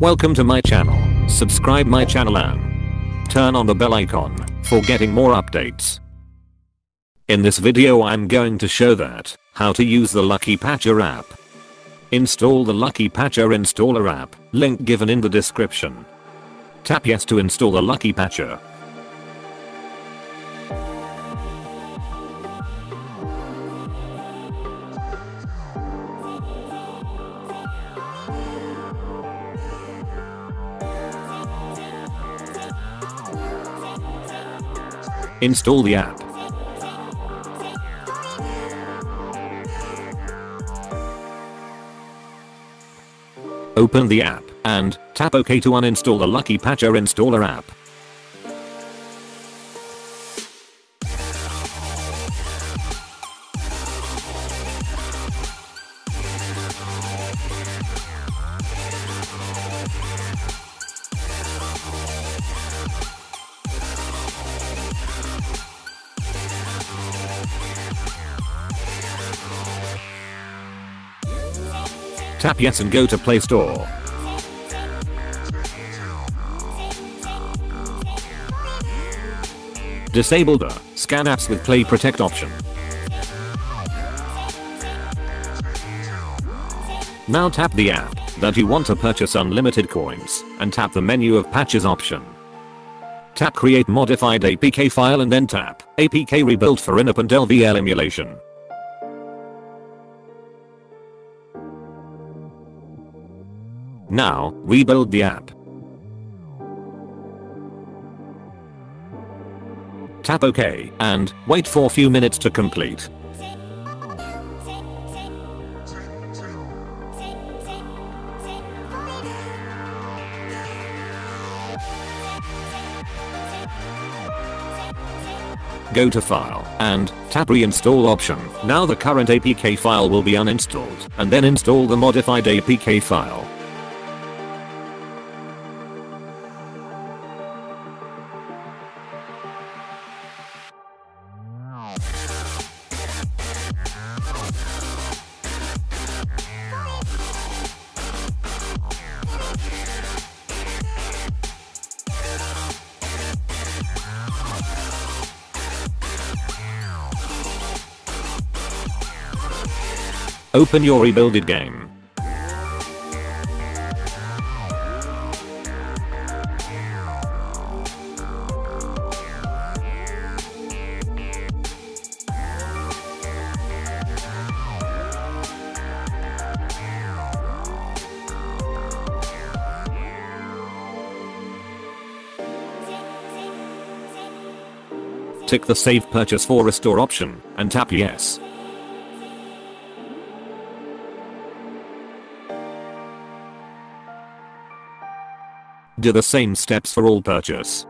Welcome to my channel. Subscribe my channel and turn on the bell icon for getting more updates. In this video I'm going to show that how to use the Lucky Patcher app. Install the Lucky Patcher installer app, link given in the description. Tap yes to install the Lucky Patcher. Install the app. Open the app and tap OK to uninstall the Lucky Patcher installer app. Tap yes and go to Play Store. Disable the scan apps with Play Protect option. Now tap the app that you want to purchase unlimited coins and tap the menu of patches option. Tap create modified APK file and then tap APK rebuild for in-app and LVL emulation. Now, rebuild the app. Tap OK and wait for a few minutes to complete. Go to file and tap reinstall option. Now the current APK file will be uninstalled and then install the modified APK file. Open your rebuilded game. Tick the Save Purchase for Restore option and tap yes. Do the same steps for all purchase.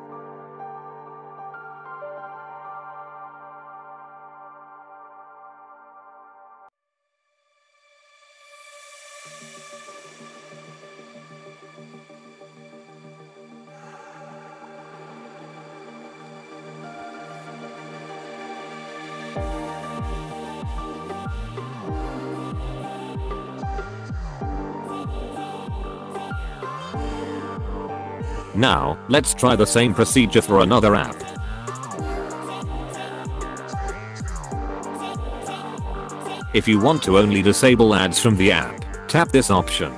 Now, let's try the same procedure for another app. If you want to only disable ads from the app, tap this option.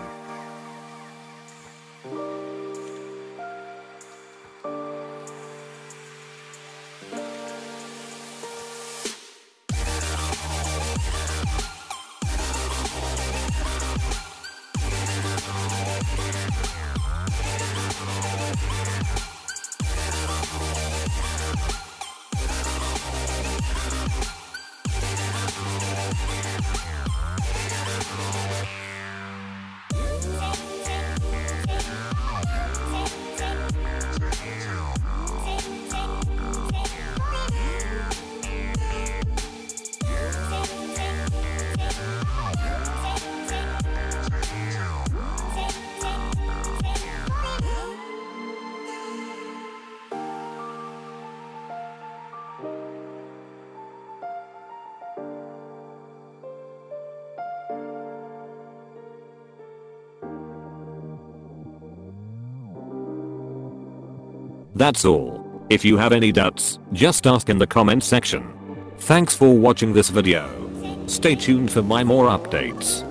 That's all. If you have any doubts, just ask in the comment section. Thanks for watching this video. Stay tuned for my more updates.